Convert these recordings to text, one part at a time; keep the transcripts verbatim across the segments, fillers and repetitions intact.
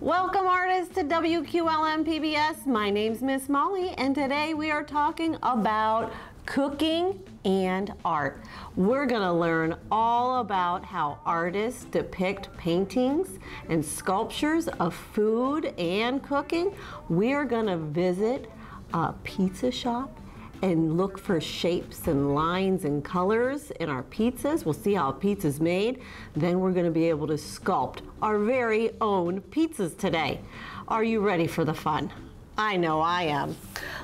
Welcome artists to W Q L N P B S. My name's Miss Molly and today we are talking about cooking and art. We're gonna learn all about how artists depict paintings and sculptures of food and cooking. We are gonna visit a pizza shop and look for shapes and lines and colors in our pizzas. We'll see how a pizza's made. Then we're gonna be able to sculpt our very own pizzas today. Are you ready for the fun? I know I am.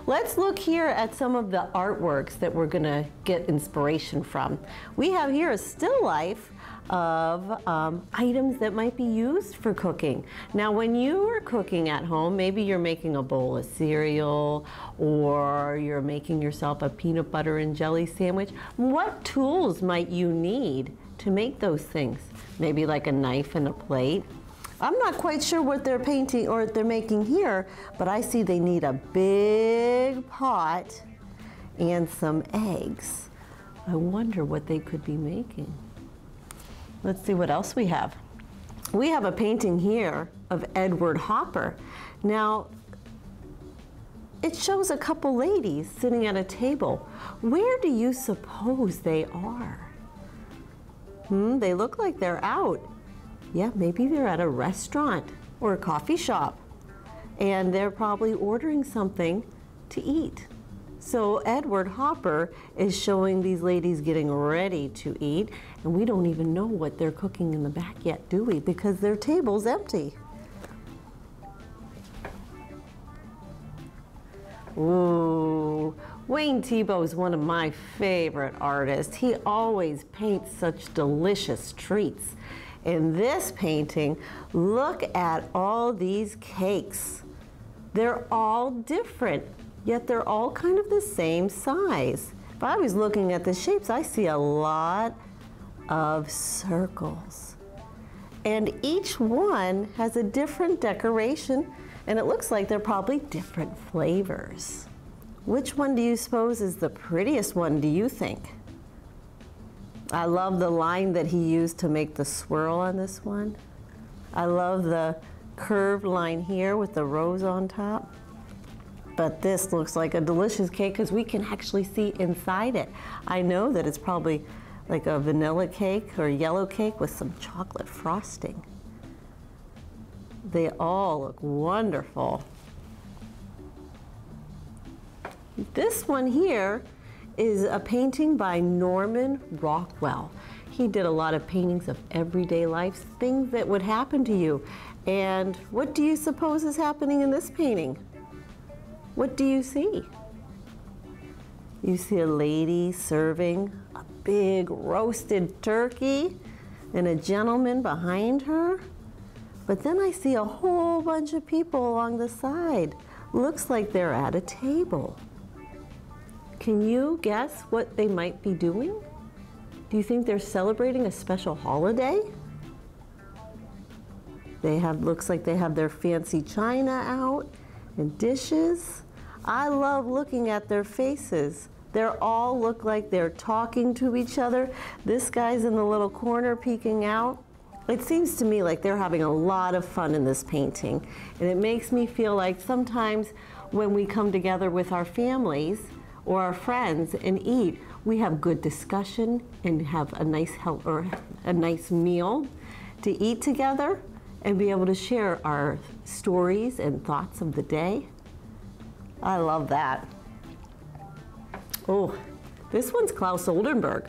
Let's look here at some of the artworks that we're gonna get inspiration from. We have here a still life of um, items that might be used for cooking. Now when you are cooking at home, maybe you're making a bowl of cereal or you're making yourself a peanut butter and jelly sandwich. What tools might you need to make those things? Maybe like a knife and a plate. I'm not quite sure what they're painting or what they're making here, but I see they need a big pot and some eggs. I wonder what they could be making. Let's see what else we have. We have a painting here of Edward Hopper. Now, it shows a couple ladies sitting at a table. Where do you suppose they are? Hmm, they look like they're out. Yeah, maybe they're at a restaurant or a coffee shop, and they're probably ordering something to eat. So Edward Hopper is showing these ladies getting ready to eat, and we don't even know what they're cooking in the back yet, do we? Because their table's empty. Ooh, Wayne Thiebaud is one of my favorite artists. He always paints such delicious treats. In this painting, look at all these cakes. They're all different, yet they're all kind of the same size. If I was looking at the shapes, I see a lot of circles. And each one has a different decoration, and it looks like they're probably different flavors. Which one do you suppose is the prettiest one, do you think? I love the line that he used to make the swirl on this one. I love the curved line here with the rose on top. But this looks like a delicious cake because we can actually see inside it. I know that it's probably like a vanilla cake or yellow cake with some chocolate frosting. They all look wonderful. This one here is a painting by Norman Rockwell. He did a lot of paintings of everyday life, things that would happen to you. And what do you suppose is happening in this painting? What do you see? You see a lady serving a big roasted turkey and a gentleman behind her. But then I see a whole bunch of people along the side. Looks like they're at a table. Can you guess what they might be doing? Do you think they're celebrating a special holiday? They have, looks like they have their fancy china out and dishes. I love looking at their faces. They all look like they're talking to each other. This guy's in the little corner peeking out. It seems to me like they're having a lot of fun in this painting. And it makes me feel like sometimes when we come together with our families, or our friends and eat, we have good discussion and have a nice help or a nice meal to eat together and be able to share our stories and thoughts of the day. I love that. Oh, this one's Klaus Oldenburg.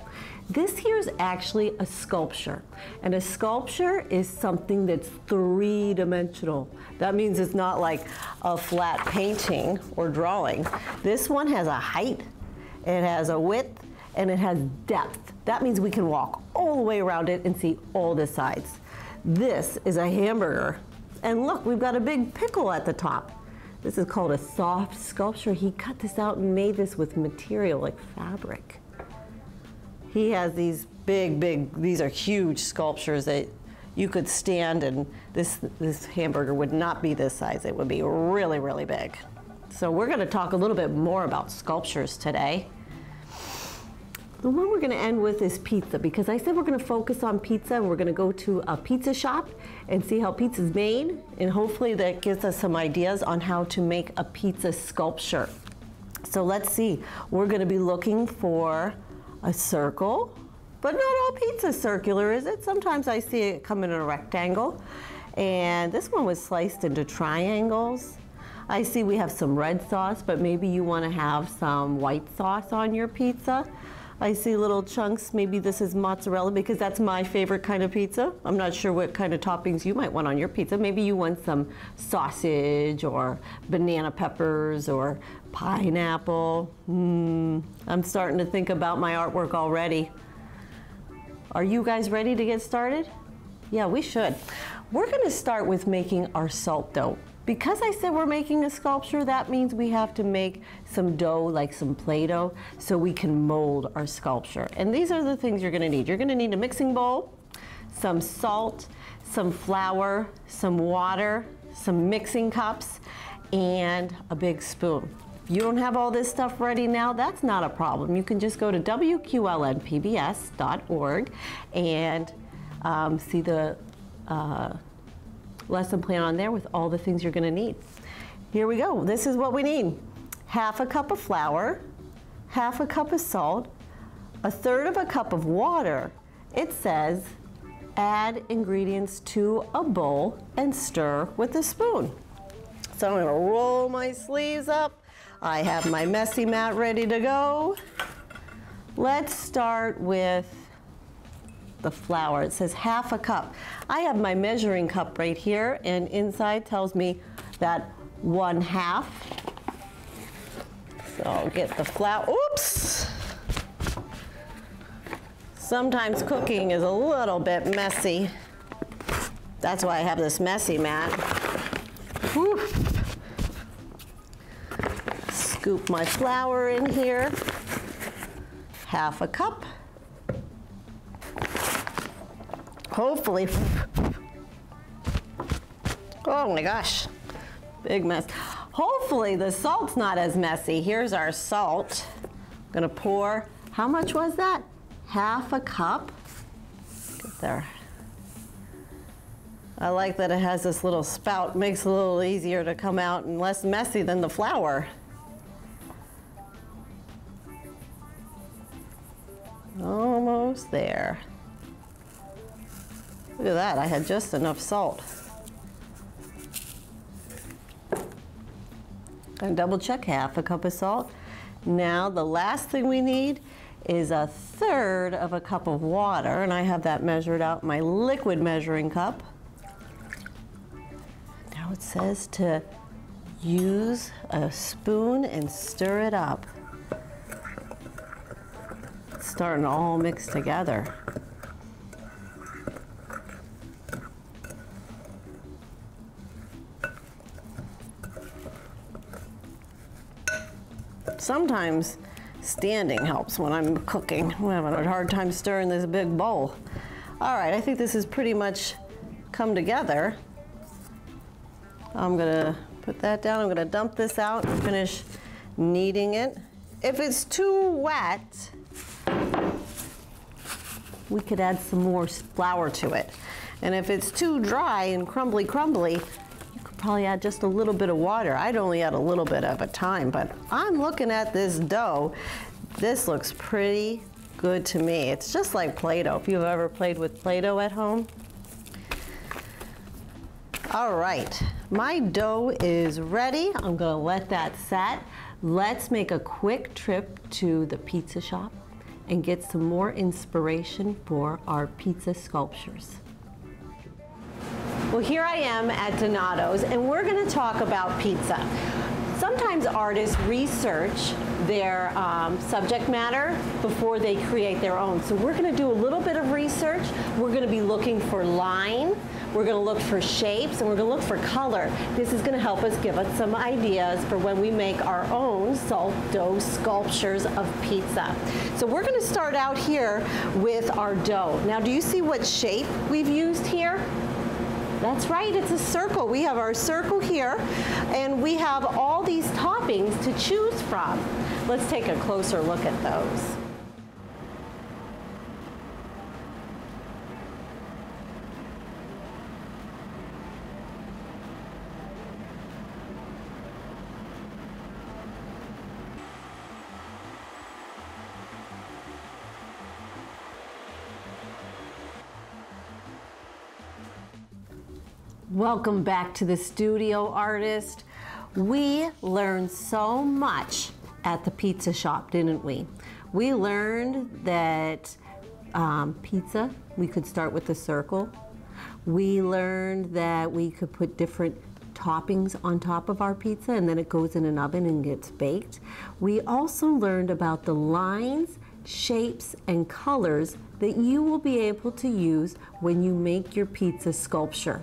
This here's actually a sculpture, and a sculpture is something that's three-dimensional. That means it's not like a flat painting or drawing. This one has a height, it has a width, and it has depth. That means we can walk all the way around it and see all the sides. This is a hamburger, and look, we've got a big pickle at the top. This is called a soft sculpture. He cut this out and made this with material like fabric. He has these big, big, these are huge sculptures that you could stand and this, this hamburger would not be this size. It would be really, really big. So we're gonna talk a little bit more about sculptures today. The one we're going to end with is pizza, because I said we're going to focus on pizza, and we're going to go to a pizza shop and see how pizza's made, and hopefully that gives us some ideas on how to make a pizza sculpture. So let's see. We're going to be looking for a circle, but not all pizza is circular, is it? Sometimes I see it come in a rectangle, and this one was sliced into triangles. I see we have some red sauce, but maybe you want to have some white sauce on your pizza. I see little chunks. Maybe this is mozzarella, because that's my favorite kind of pizza. I'm not sure what kind of toppings you might want on your pizza. Maybe you want some sausage or banana peppers or pineapple. Mm, I'm starting to think about my artwork already. Are you guys ready to get started? Yeah, we should. We're going to start with making our salt dough. Because I said we're making a sculpture, that means we have to make some dough, like some Play-Doh, so we can mold our sculpture. And these are the things you're gonna need. You're gonna need a mixing bowl, some salt, some flour, some water, some mixing cups, and a big spoon. If you don't have all this stuff ready now, that's not a problem. You can just go to W Q L N P B S dot org and um, see the uh, lesson plan on there with all the things you're going to need. Here we go. This is what we need. Half a cup of flour, half a cup of salt, a third of a cup of water. It says add ingredients to a bowl and stir with a spoon. So I'm going to roll my sleeves up. I have my messy mat ready to go. Let's start with the flour. It says half a cup. I have my measuring cup right here, and inside tells me that one half. So I'll get the flour. Oops! Sometimes cooking is a little bit messy. That's why I have this messy mat. Whew. Scoop my flour in here. Half a cup. Hopefully. Oh my gosh, big mess. Hopefully the salt's not as messy. Here's our salt. I'm gonna pour, how much was that? Half a cup. Get there. I like that it has this little spout. Makes it a little easier to come out and less messy than the flour. Almost there. Look at that, I had just enough salt. And double check, half a cup of salt. Now the last thing we need is a third of a cup of water, and I have that measured out in my liquid measuring cup. Now it says to use a spoon and stir it up. It's starting to all mix together. Sometimes standing helps when I'm cooking. I'm having a hard time stirring this big bowl. All right, I think this has pretty much come together. I'm gonna put that down. I'm gonna dump this out and finish kneading it. If it's too wet, we could add some more flour to it. And if it's too dry and crumbly crumbly, probably add just a little bit of water. I'd only add a little bit at a time, but I'm looking at this dough. This looks pretty good to me. It's just like Play-Doh, if you've ever played with Play-Doh at home. All right, my dough is ready. I'm gonna let that set. Let's make a quick trip to the pizza shop and get some more inspiration for our pizza sculptures. Well, here I am at Donato's, and we're going to talk about pizza. Sometimes artists research their um, subject matter before they create their own. So we're going to do a little bit of research. We're going to be looking for line. We're going to look for shapes, and we're going to look for color. This is going to help us give us some ideas for when we make our own salt dough sculptures of pizza. So we're going to start out here with our dough. Now, do you see what shape we've used here? That's right, it's a circle. We have our circle here, and we have all these toppings to choose from. Let's take a closer look at those. Welcome back to the studio, artist. We learned so much at the pizza shop, didn't we? We learned that um, pizza, we could start with a circle. We learned that we could put different toppings on top of our pizza and then it goes in an oven and gets baked. We also learned about the lines, shapes, and colors that you will be able to use when you make your pizza sculpture.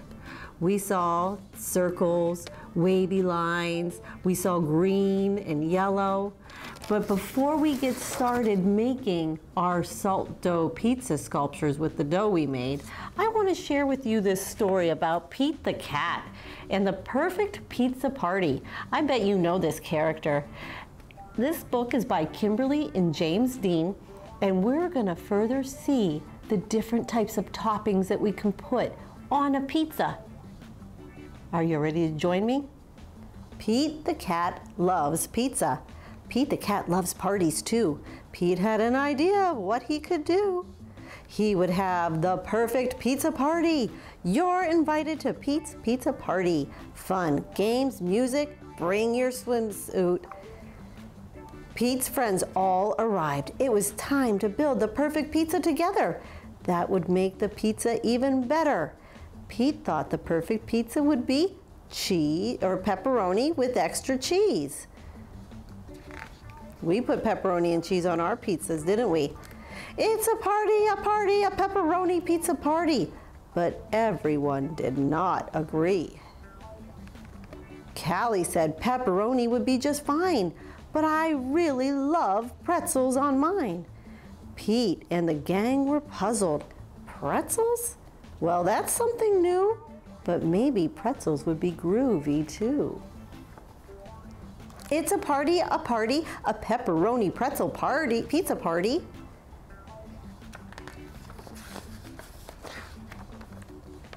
We saw circles, wavy lines, we saw green and yellow. But before we get started making our salt dough pizza sculptures with the dough we made, I want to share with you this story about Pete the Cat and the perfect pizza party. I bet you know this character. This book is by Kimberly and James Dean, and we're going to further see the different types of toppings that we can put on a pizza. Are you ready to join me? Pete the Cat loves pizza. Pete the Cat loves parties too. Pete had an idea of what he could do. He would have the perfect pizza party. You're invited to Pete's pizza party. Fun, games, music, bring your swimsuit. Pete's friends all arrived. It was time to build the perfect pizza together. That would make the pizza even better. Pete thought the perfect pizza would be cheese or pepperoni with extra cheese. We put pepperoni and cheese on our pizzas, didn't we? It's a party, a party, a pepperoni pizza party. But everyone did not agree. Callie said pepperoni would be just fine, but I really love pretzels on mine. Pete and the gang were puzzled. Pretzels? Well, that's something new, but maybe pretzels would be groovy too. It's a party, a party, a pepperoni pretzel party, pizza party.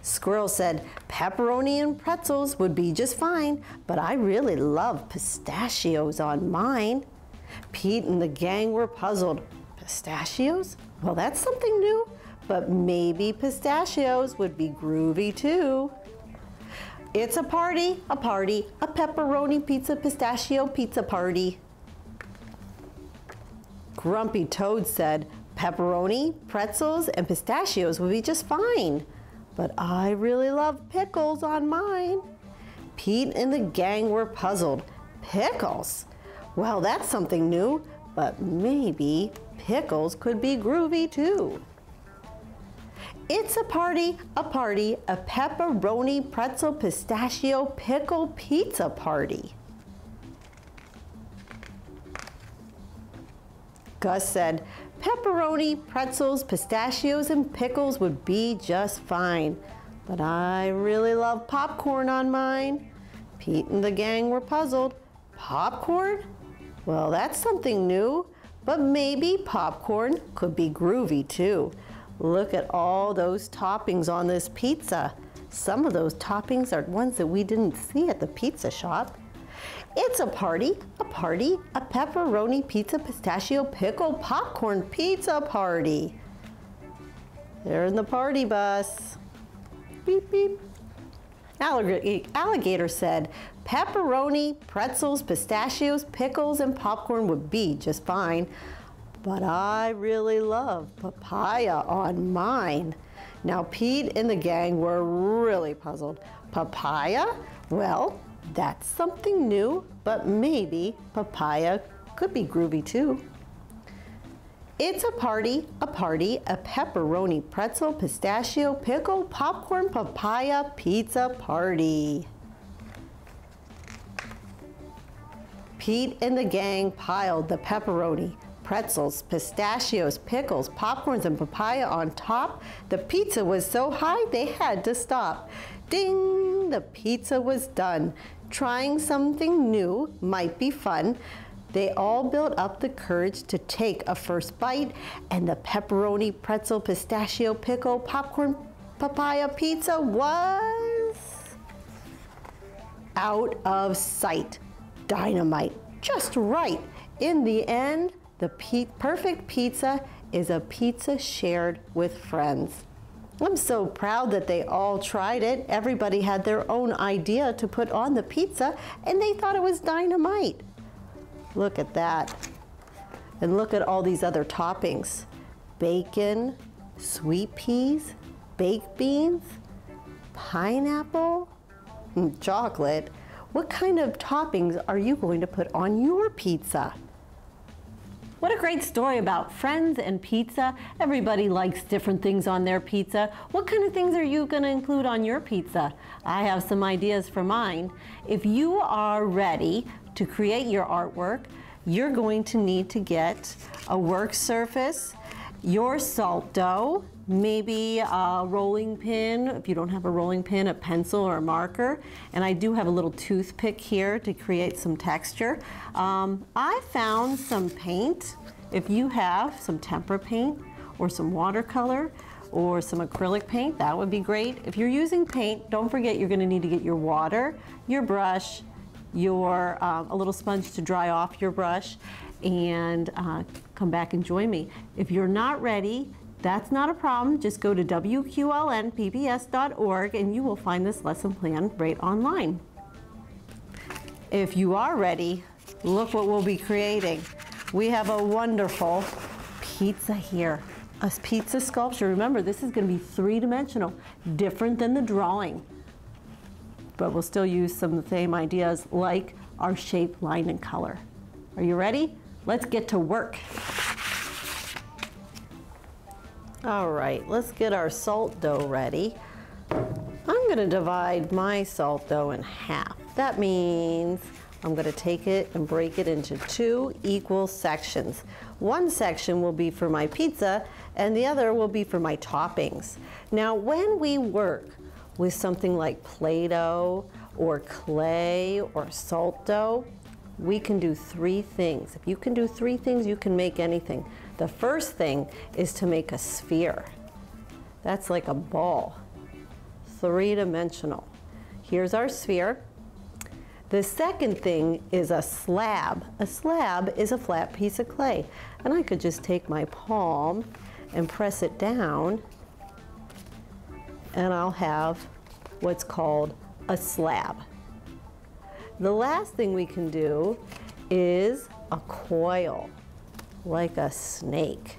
Squirrel said, pepperoni and pretzels would be just fine, but I really love pistachios on mine. Pete and the gang were puzzled. Pistachios? Well, that's something new. But maybe pistachios would be groovy too. It's a party, a party, a pepperoni pizza pistachio pizza party. Grumpy Toad said, pepperoni, pretzels, and pistachios would be just fine. But I really love pickles on mine. Pete and the gang were puzzled. Pickles? Well, that's something new, but maybe pickles could be groovy too. It's a party, a party, a pepperoni, pretzel, pistachio, pickle, pizza party. Gus said, pepperoni, pretzels, pistachios, and pickles would be just fine. But I really love popcorn on mine. Pete and the gang were puzzled. Popcorn? Well, that's something new, but maybe popcorn could be groovy too. Look at all those toppings on this pizza. Some of those toppings are ones that we didn't see at the pizza shop. It's a party, a party, a pepperoni pizza pistachio pickle popcorn pizza party. They're in the party bus. Beep, beep. Allig- alligator said, pepperoni, pretzels, pistachios, pickles, and popcorn would be just fine. But I really love papaya on mine. Now Pete and the gang were really puzzled. Papaya? Well, that's something new, but maybe papaya could be groovy too. It's a party, a party, a pepperoni pretzel, pistachio, pickle, popcorn, papaya, pizza party. Pete and the gang piled the pepperoni, pretzels, pistachios, pickles, popcorns, and papaya on top. The pizza was so high they had to stop. Ding! The pizza was done. Trying something new might be fun. They all built up the courage to take a first bite, and the pepperoni, pretzel, pistachio, pickle, popcorn, papaya pizza was out of sight. Dynamite. Just right. In the end, the perfect pizza is a pizza shared with friends. I'm so proud that they all tried it. Everybody had their own idea to put on the pizza, and they thought it was dynamite. Look at that. And look at all these other toppings. Bacon, sweet peas, baked beans, pineapple, and chocolate. What kind of toppings are you going to put on your pizza? What a great story about friends and pizza. Everybody likes different things on their pizza. What kind of things are you going to include on your pizza? I have some ideas for mine. If you are ready to create your artwork, you're going to need to get a work surface, your salt dough, maybe a rolling pin. If you don't have a rolling pin, a pencil or a marker. And I do have a little toothpick here to create some texture. Um, I found some paint. If you have some tempera paint or some watercolor or some acrylic paint, that would be great. If you're using paint, don't forget you're going to need to get your water, your brush, your uh, a little sponge to dry off your brush, and uh, come back and join me. If you're not ready, that's not a problem. Just go to W Q L N P B S dot org and you will find this lesson plan right online. If you are ready, look what we'll be creating. We have a wonderful pizza here, a pizza sculpture. Remember, this is going to be three-dimensional, different than the drawing. But we'll still use some of the same ideas like our shape, line, and color. Are you ready? Let's get to work. All right, let's get our salt dough ready. I'm going to divide my salt dough in half. That means I'm going to take it and break it into two equal sections. One section will be for my pizza, and the other will be for my toppings. Now, when we work with something like Play-Doh or clay or salt dough, we can do three things. If you can do three things, you can make anything. The first thing is to make a sphere. That's like a ball, three-dimensional. Here's our sphere. The second thing is a slab. A slab is a flat piece of clay. And I could just take my palm and press it down, and I'll have what's called a slab. The last thing we can do is a coil, like a snake.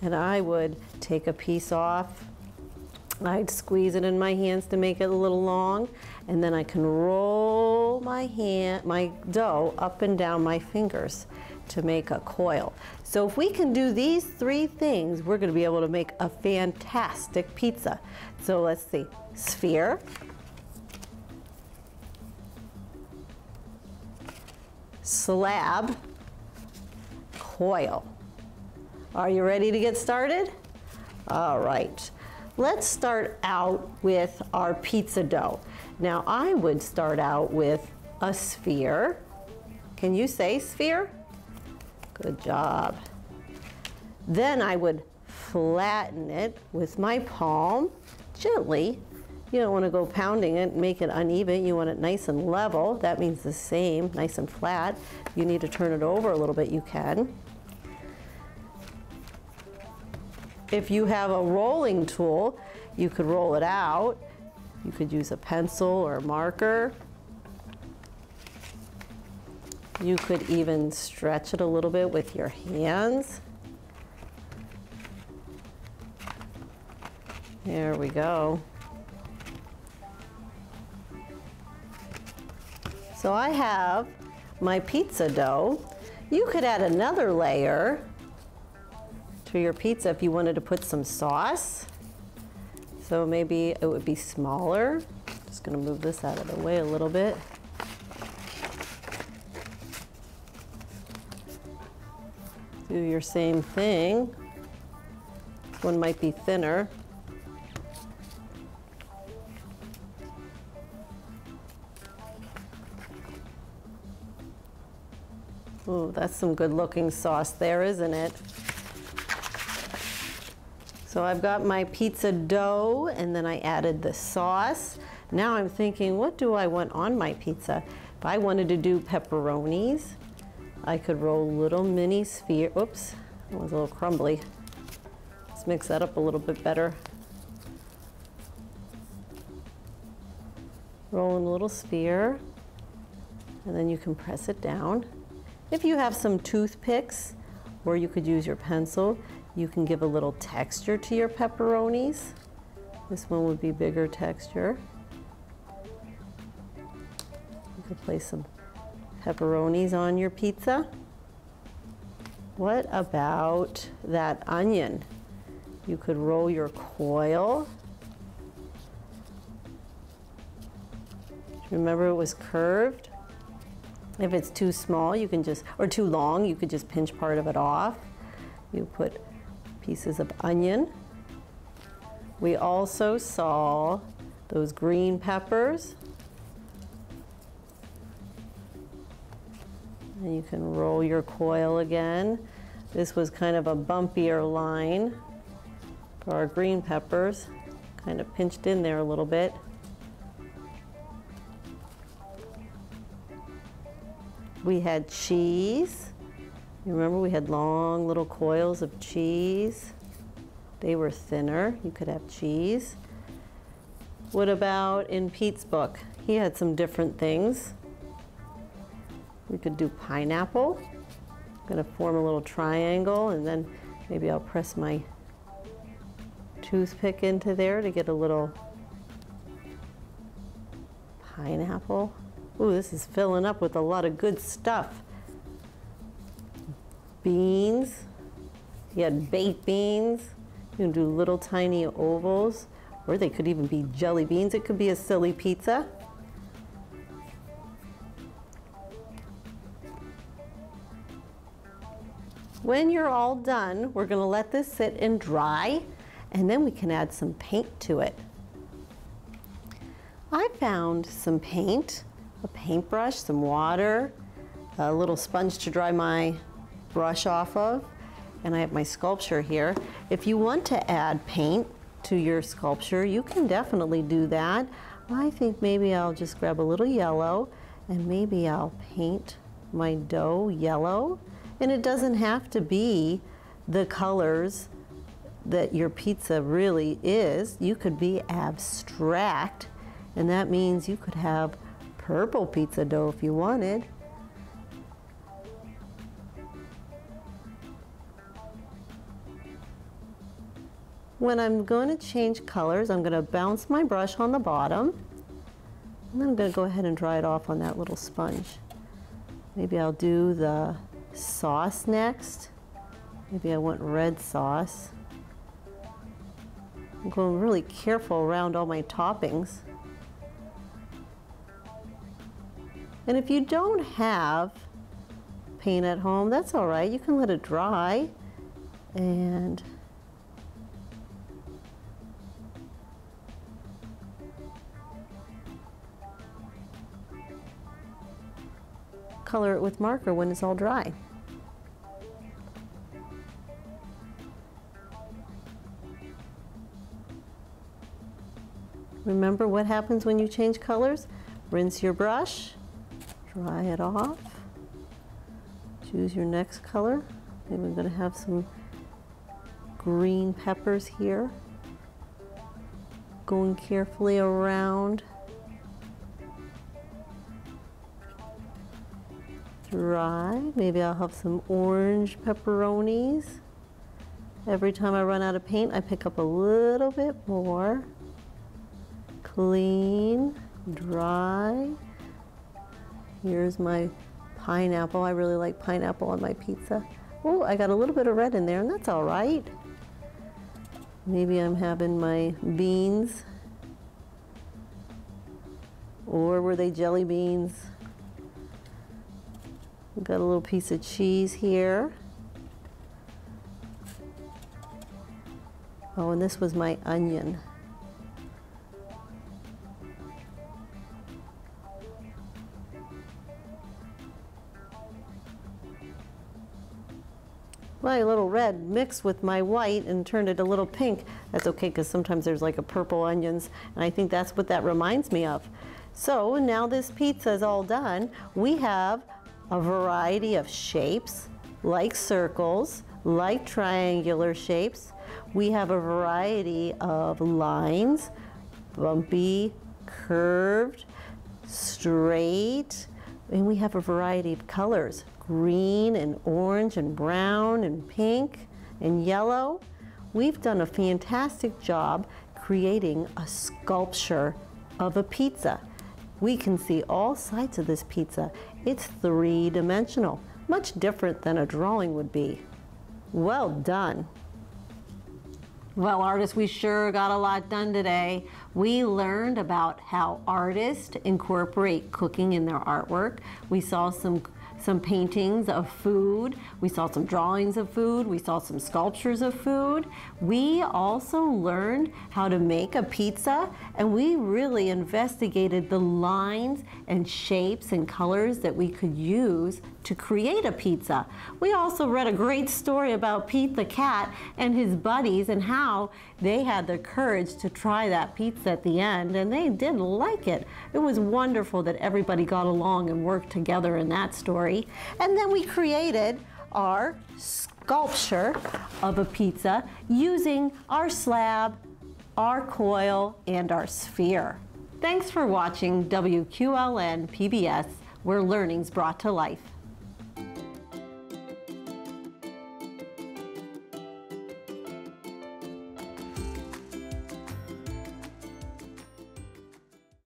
And I would take a piece off, I'd squeeze it in my hands to make it a little long, and then I can roll my hand, my dough up and down my fingers to make a coil. So if we can do these three things, we're going to be able to make a fantastic pizza. So let's see, sphere, slab, coil. Are you ready to get started? All right, let's start out with our pizza dough. Now I would start out with a sphere. Can you say sphere? Good job. Then I would flatten it with my palm, gently. You don't want to go pounding it and make it uneven. You want it nice and level. That means the same, nice and flat. If you need to turn it over a little bit, you can. If you have a rolling tool, you could roll it out. You could use a pencil or a marker. You could even stretch it a little bit with your hands. There we go. So I have my pizza dough. You could add another layer to your pizza if you wanted to put some sauce. So maybe it would be smaller. Just gonna move this out of the way a little bit. Do your same thing. This one might be thinner. Ooh, that's some good looking sauce there, isn't it? So I've got my pizza dough and then I added the sauce. Now I'm thinking, what do I want on my pizza? If I wanted to do pepperonis, I could roll little mini sphere. Oops, that was a little crumbly. Let's mix that up a little bit better. roll in a little sphere, and then you can press it down. If you have some toothpicks, or you could use your pencil, you can give a little texture to your pepperonis. This one would be bigger texture. You could place some pepperonis on your pizza. What about that onion? You could roll your coil. Remember, it was curved. If it's too small, you can just, or too long, you could just pinch part of it off. You put pieces of onion. We also saw those green peppers. And you can roll your coil again. This was kind of a bumpier line for our green peppers, kind of pinched in there a little bit. We had cheese. You remember we had long little coils of cheese. They were thinner. You could have cheese. What about in Pete's book? He had some different things. We could do pineapple. I'm going to form a little triangle, and then maybe I'll press my toothpick into there to get a little pineapple. Ooh, this is filling up with a lot of good stuff. Beans. You had baked beans. You can do little tiny ovals, or they could even be jelly beans. It could be a silly pizza. When you're all done, we're going to let this sit and dry, and then we can add some paint to it. I found some paint. A paintbrush, some water, a little sponge to dry my brush off of, and I have my sculpture here. If you want to add paint to your sculpture, you can definitely do that. I think maybe I'll just grab a little yellow, and maybe I'll paint my dough yellow. And it doesn't have to be the colors that your pizza really is. You could be abstract, and that means you could have purple pizza dough if you wanted. When I'm going to change colors, I'm going to bounce my brush on the bottom, and then I'm going to go ahead and dry it off on that little sponge. Maybe I'll do the sauce next. Maybe I want red sauce. I'm going really careful around all my toppings. And if you don't have paint at home, that's all right. You can let it dry. And color it with marker when it's all dry. Remember what happens when you change colors? Rinse your brush. Dry it off. Choose your next color. Maybe I'm going to have some green peppers here. Going carefully around. Dry. Maybe I'll have some orange pepperonis. Every time I run out of paint, I pick up a little bit more. Clean. Dry. Here's my pineapple. I really like pineapple on my pizza. Oh, I got a little bit of red in there, and that's all right. Maybe I'm having my beans. Or were they jelly beans? Got a little piece of cheese here. Oh, and this was my onion. My little red mixed with my white and turned it a little pink. That's okay, because sometimes there's like a purple onions, and I think that's what that reminds me of. So now this pizza is all done. We have a variety of shapes, like circles, like triangular shapes. We have a variety of lines, bumpy, curved. straight, and we have a variety of colors, green and orange and brown and pink and yellow. We've done a fantastic job creating a sculpture of a pizza. We can see all sides of this pizza. It's three-dimensional, much different than a drawing would be. Well done. Well, artists, we sure got a lot done today. We learned about how artists incorporate cooking in their artwork. We saw some, some paintings of food. We saw some drawings of food. We saw some sculptures of food. We also learned how to make a pizza, and we really investigated the lines and shapes and colors that we could use to create a pizza. We also read a great story about Pete the Cat and his buddies and how they had the courage to try that pizza at the end, and they did like it. It was wonderful that everybody got along and worked together in that story. And then we created our sculpture of a pizza using our slab, our coil, and our sphere. Thanks for watching W Q L N P B S, where learning's brought to life.